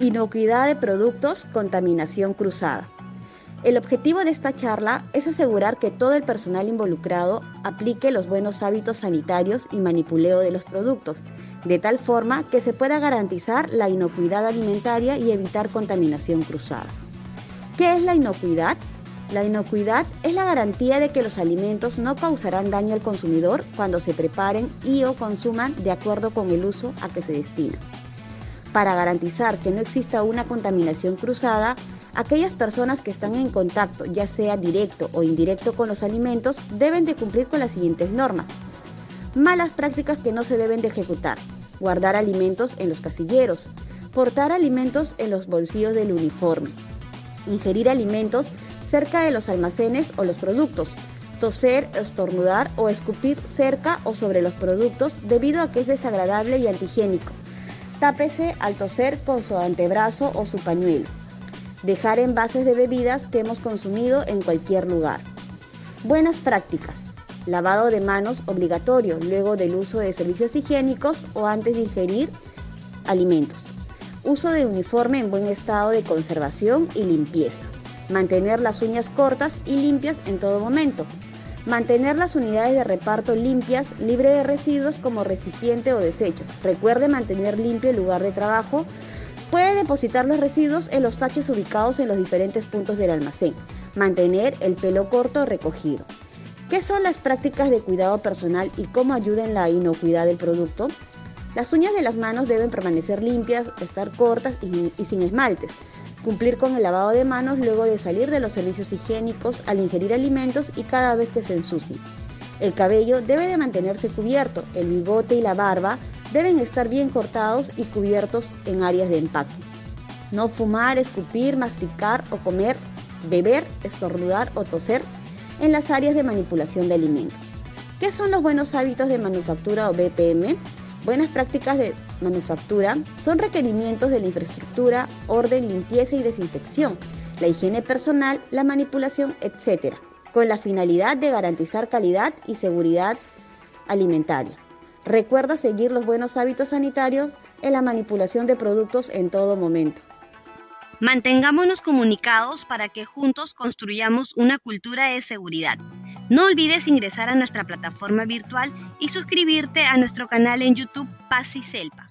Inocuidad de productos, contaminación cruzada. El objetivo de esta charla es asegurar que todo el personal involucrado aplique los buenos hábitos sanitarios y manipuleo de los productos, de tal forma que se pueda garantizar la inocuidad alimentaria y evitar contaminación cruzada. ¿Qué es la inocuidad? La inocuidad es la garantía de que los alimentos no causarán daño al consumidor cuando se preparen y o consuman de acuerdo con el uso a que se destina. Para garantizar que no exista una contaminación cruzada, aquellas personas que están en contacto, ya sea directo o indirecto, con los alimentos deben de cumplir con las siguientes normas. Malas prácticas que no se deben de ejecutar: guardar alimentos en los casilleros, portar alimentos en los bolsillos del uniforme, ingerir alimentos cerca de los almacenes o los productos, toser, estornudar o escupir cerca o sobre los productos debido a que es desagradable y antihigiénico. Tápese al toser con su antebrazo o su pañuelo. Dejar envases de bebidas que hemos consumido en cualquier lugar. Buenas prácticas: lavado de manos obligatorio luego del uso de servicios higiénicos o antes de ingerir alimentos. Uso de uniforme en buen estado de conservación y limpieza. Mantener las uñas cortas y limpias en todo momento. Mantener las unidades de reparto limpias, libre de residuos como recipiente o desechos. Recuerde mantener limpio el lugar de trabajo. Puede depositar los residuos en los tachos ubicados en los diferentes puntos del almacén. Mantener el pelo corto recogido. ¿Qué son las prácticas de cuidado personal y cómo ayudan en la inocuidad del producto? Las uñas de las manos deben permanecer limpias, estar cortas y sin esmaltes. Cumplir con el lavado de manos luego de salir de los servicios higiénicos, al ingerir alimentos y cada vez que se ensucien. El cabello debe de mantenerse cubierto, el bigote y la barba deben estar bien cortados y cubiertos en áreas de empaque. No fumar, escupir, masticar o comer, beber, estornudar o toser en las áreas de manipulación de alimentos. ¿Qué son los buenos hábitos de manufactura o BPM? Buenas prácticas de manufactura son requerimientos de la infraestructura, orden, limpieza y desinfección, la higiene personal, la manipulación, etc., con la finalidad de garantizar calidad y seguridad alimentaria. Recuerda seguir los buenos hábitos sanitarios en la manipulación de productos en todo momento. Mantengámonos comunicados para que juntos construyamos una cultura de seguridad. No olvides ingresar a nuestra plataforma virtual y suscribirte a nuestro canal en YouTube Paci Selpa.